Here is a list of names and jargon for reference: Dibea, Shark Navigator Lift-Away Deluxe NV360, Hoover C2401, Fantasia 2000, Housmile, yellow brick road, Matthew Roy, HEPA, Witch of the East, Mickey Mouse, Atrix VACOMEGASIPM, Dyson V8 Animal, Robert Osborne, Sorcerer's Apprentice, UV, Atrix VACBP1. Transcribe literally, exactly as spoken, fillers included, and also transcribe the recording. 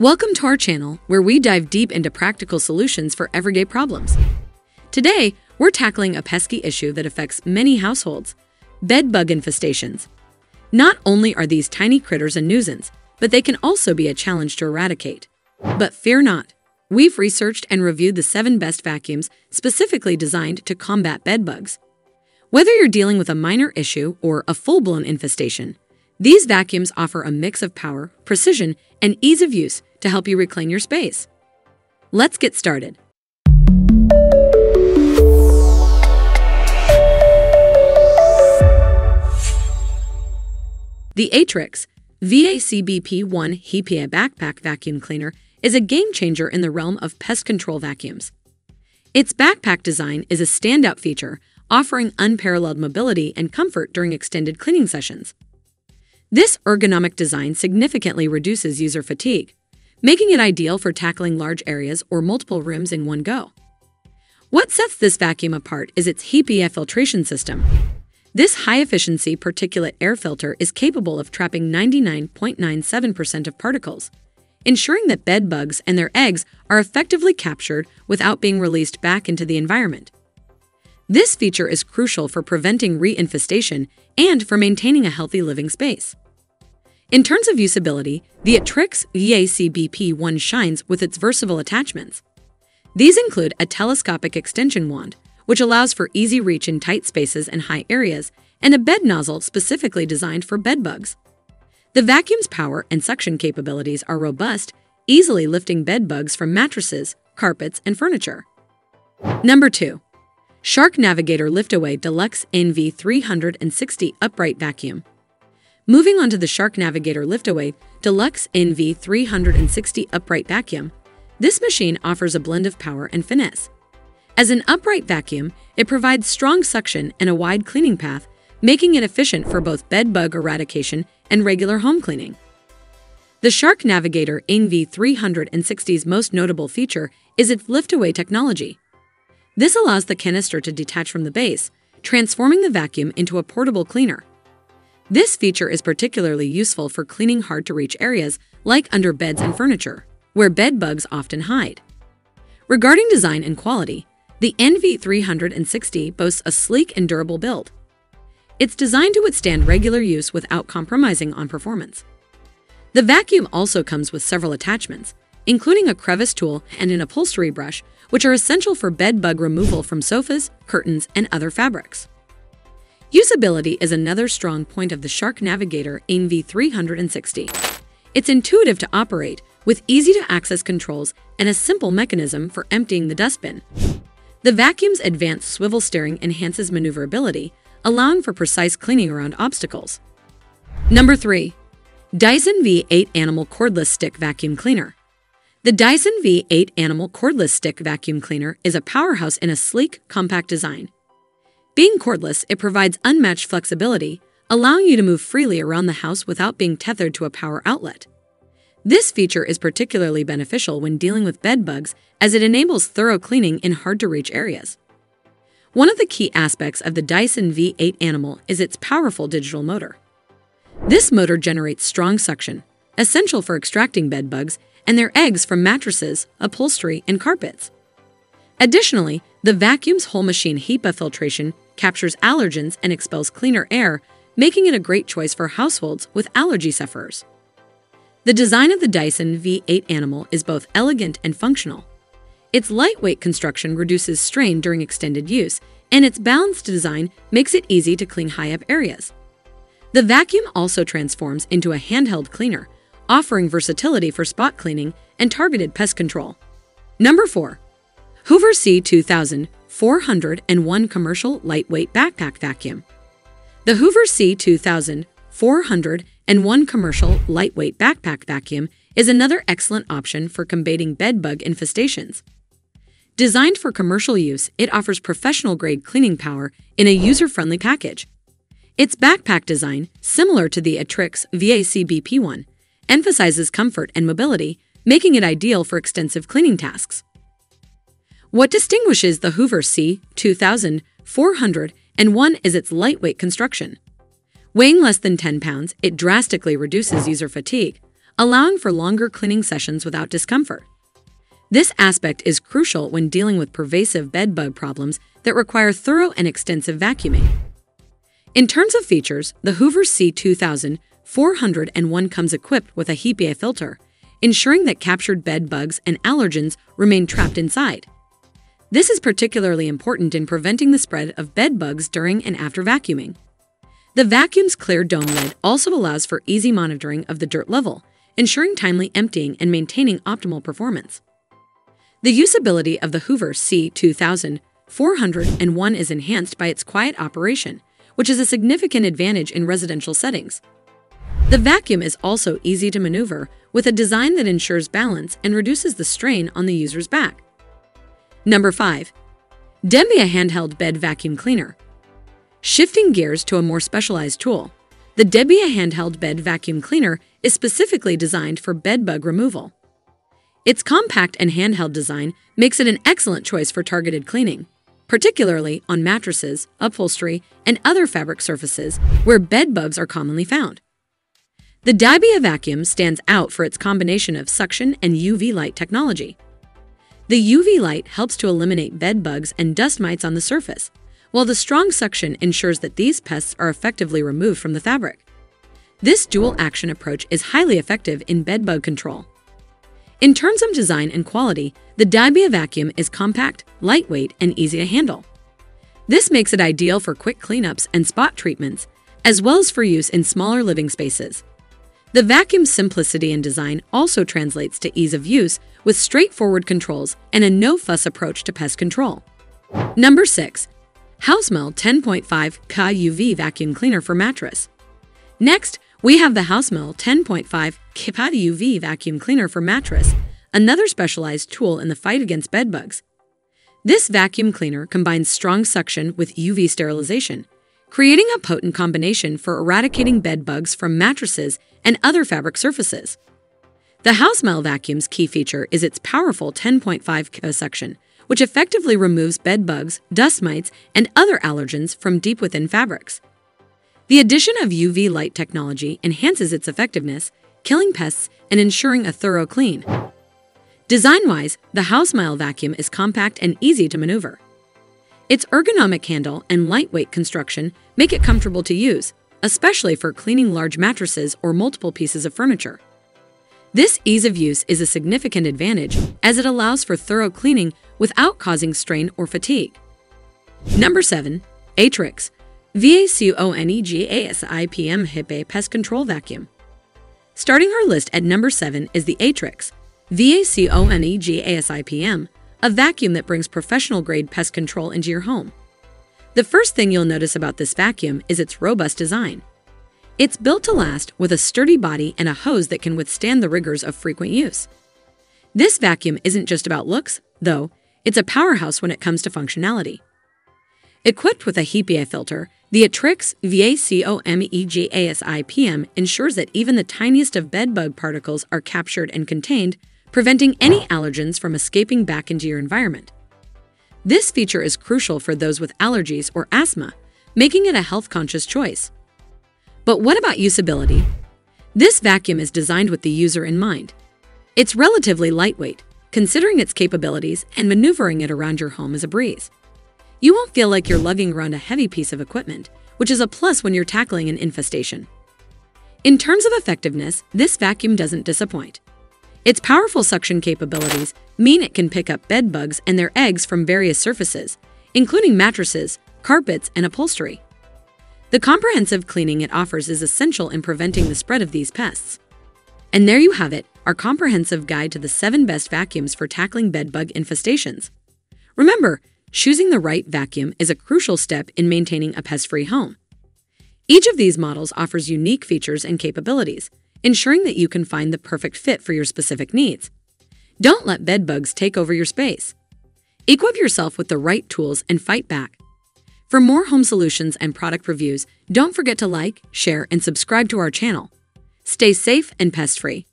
Welcome to our channel, where we dive deep into practical solutions for everyday problems. Today, we're tackling a pesky issue that affects many households: bed bug infestations. Not only are these tiny critters a nuisance, but they can also be a challenge to eradicate. But fear not. We've researched and reviewed the seven best vacuums specifically designed to combat bed bugs. Whether you're dealing with a minor issue or a full-blown infestation, these vacuums offer a mix of power, precision, and ease of use to help you reclaim your space. Let's get started. The Atrix V A C B P one Dibea Backpack Vacuum Cleaner is a game-changer in the realm of pest control vacuums. Its backpack design is a standout feature, offering unparalleled mobility and comfort during extended cleaning sessions. This ergonomic design significantly reduces user fatigue, making it ideal for tackling large areas or multiple rooms in one go. What sets this vacuum apart is its Dibea filtration system. This high-efficiency particulate air filter is capable of trapping ninety-nine point nine seven percent of particles, ensuring that bed bugs and their eggs are effectively captured without being released back into the environment. This feature is crucial for preventing re-infestation and for maintaining a healthy living space. In terms of usability, the Atrix V A C B P one shines with its versatile attachments. These include a telescopic extension wand, which allows for easy reach in tight spaces and high areas, and a bed nozzle specifically designed for bed bugs. The vacuum's power and suction capabilities are robust, easily lifting bed bugs from mattresses, carpets, and furniture. Number two. Shark Navigator Lift-Away Deluxe N V three sixty Upright Vacuum. Moving on to the Shark Navigator Lift-Away Deluxe N V three sixty Upright Vacuum, this machine offers a blend of power and finesse. As an upright vacuum, it provides strong suction and a wide cleaning path, making it efficient for both bed bug eradication and regular home cleaning. The Shark Navigator N V three sixty's most notable feature is its lift-away technology. This allows the canister to detach from the base, transforming the vacuum into a portable cleaner. This feature is particularly useful for cleaning hard-to-reach areas like under beds and furniture, where bed bugs often hide. Regarding design and quality, the N V three sixty boasts a sleek and durable build. It's designed to withstand regular use without compromising on performance. The vacuum also comes with several attachments, including a crevice tool and an upholstery brush, which are essential for bed bug removal from sofas, curtains, and other fabrics. Usability is another strong point of the Shark Navigator N V three sixty. It's intuitive to operate, with easy-to-access controls and a simple mechanism for emptying the dustbin. The vacuum's advanced swivel steering enhances maneuverability, allowing for precise cleaning around obstacles. Number three. Dyson V eight Animal Cordless Stick Vacuum Cleaner. The Dyson V eight Animal Cordless Stick Vacuum Cleaner is a powerhouse in a sleek, compact design. Being cordless, it provides unmatched flexibility, allowing you to move freely around the house without being tethered to a power outlet. This feature is particularly beneficial when dealing with bed bugs, as it enables thorough cleaning in hard-to-reach areas. One of the key aspects of the Dyson V eight Animal is its powerful digital motor. This motor generates strong suction, essential for extracting bed bugs and their eggs from mattresses, upholstery, and carpets. Additionally, the vacuum's whole machine Dibea filtration captures allergens and expels cleaner air, making it a great choice for households with allergy sufferers. The design of the Dyson V eight Animal is both elegant and functional. Its lightweight construction reduces strain during extended use, and its balanced design makes it easy to clean high-up areas. The vacuum also transforms into a handheld cleaner, offering versatility for spot cleaning and targeted pest control. Number four. Hoover C two thousand four hundred one Commercial Lightweight Backpack Vacuum. The Hoover C two thousand four hundred one Commercial Lightweight Backpack Vacuum is another excellent option for combating bed bug infestations. Designed for commercial use, it offers professional-grade cleaning power in a user-friendly package. Its backpack design, similar to the Atrix V A C B P one, emphasizes comfort and mobility, making it ideal for extensive cleaning tasks. What distinguishes the Hoover C two thousand four hundred one is its lightweight construction. Weighing less than ten pounds, it drastically reduces user fatigue, allowing for longer cleaning sessions without discomfort. This aspect is crucial when dealing with pervasive bed bug problems that require thorough and extensive vacuuming. In terms of features, the Hoover C two thousand four hundred one comes equipped with a HEPA filter, ensuring that captured bed bugs and allergens remain trapped inside. This is particularly important in preventing the spread of bed bugs during and after vacuuming. The vacuum's clear dome lid also allows for easy monitoring of the dirt level, ensuring timely emptying and maintaining optimal performance. The usability of the Hoover C two thousand four hundred one is enhanced by its quiet operation, which is a significant advantage in residential settings. The vacuum is also easy to maneuver, with a design that ensures balance and reduces the strain on the user's back. Number five. Dibea Handheld Bed Vacuum Cleaner. Shifting gears to a more specialized tool, the Dibea Handheld Bed Vacuum Cleaner is specifically designed for bed bug removal. Its compact and handheld design makes it an excellent choice for targeted cleaning, particularly on mattresses, upholstery, and other fabric surfaces where bed bugs are commonly found. The Dibea vacuum stands out for its combination of suction and U V light technology. The U V light helps to eliminate bed bugs and dust mites on the surface, while the strong suction ensures that these pests are effectively removed from the fabric. This dual-action approach is highly effective in bed bug control. In terms of design and quality, the Dibea vacuum is compact, lightweight, and easy to handle. This makes it ideal for quick cleanups and spot treatments, as well as for use in smaller living spaces. The vacuum's simplicity and design also translates to ease of use with straightforward controls and a no-fuss approach to pest control. Number six. Housmile ten point five K U V Vacuum Cleaner for Mattress. Next, we have the Housmile ten point five K U V Vacuum Cleaner for Mattress, another specialized tool in the fight against bed bugs. This vacuum cleaner combines strong suction with U V sterilization, creating a potent combination for eradicating bed bugs from mattresses and other fabric surfaces. The Housmile vacuum's key feature is its powerful ten point five K suction, which effectively removes bed bugs, dust mites, and other allergens from deep within fabrics. The addition of U V light technology enhances its effectiveness, killing pests and ensuring a thorough clean. Design-wise, the Housmile vacuum is compact and easy to maneuver. Its ergonomic handle and lightweight construction make it comfortable to use, especially for cleaning large mattresses or multiple pieces of furniture. This ease of use is a significant advantage as it allows for thorough cleaning without causing strain or fatigue. Number seven. Atrix VACOMEGASIPM HEPA Pest Control Vacuum. Starting our list at number seven is the Atrix VACOMEGASIPM, a vacuum that brings professional-grade pest control into your home. The first thing you'll notice about this vacuum is its robust design. It's built to last with a sturdy body and a hose that can withstand the rigors of frequent use. This vacuum isn't just about looks, though. It's a powerhouse when it comes to functionality. Equipped with a HEPA filter, the Atrix VACOMEGASIPM ensures that even the tiniest of bed bug particles are captured and contained, preventing any allergens from escaping back into your environment. This feature is crucial for those with allergies or asthma, making it a health-conscious choice. But what about usability? This vacuum is designed with the user in mind. It's relatively lightweight, considering its capabilities, and maneuvering it around your home is a breeze. You won't feel like you're lugging around a heavy piece of equipment, which is a plus when you're tackling an infestation. In terms of effectiveness, this vacuum doesn't disappoint. Its powerful suction capabilities mean it can pick up bed bugs and their eggs from various surfaces, including mattresses, carpets, and upholstery. The comprehensive cleaning it offers is essential in preventing the spread of these pests. And there you have it, our comprehensive guide to the seven best vacuums for tackling bed bug infestations. Remember, choosing the right vacuum is a crucial step in maintaining a pest-free home. Each of these models offers unique features and capabilities, ensuring that you can find the perfect fit for your specific needs. Don't let bed bugs take over your space. Equip yourself with the right tools and fight back. For more home solutions and product reviews, don't forget to like, share, and subscribe to our channel. Stay safe and pest-free.